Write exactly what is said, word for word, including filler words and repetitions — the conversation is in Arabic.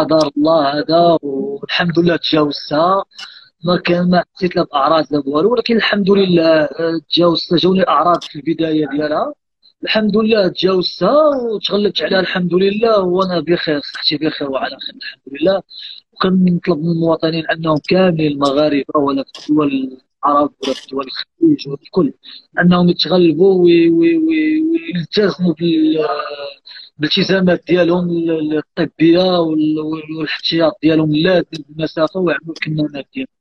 قدر الله هذا، والحمد لله تجاوزتها. ما كان ما حسيت لا باعراض لا بوالو، ولكن الحمد لله تجاوزتها. جاوني اعراض في البدايه ديالها، الحمد لله تجاوزتها وتغلبت عليها الحمد لله، وانا بخير، صحتي بخير وعلى خير الحمد لله. وكنطلب من المواطنين انهم كاملين المغاربه ولا في الدول العرب ولا في الدول الخليج ولا الكل، انهم يتغلبوا ويلتزموا بالالتزامات ديالهم الطبيه والاحتياط ديالهم اللازم بالمسافه ويعملوا الكمامات ديالهم.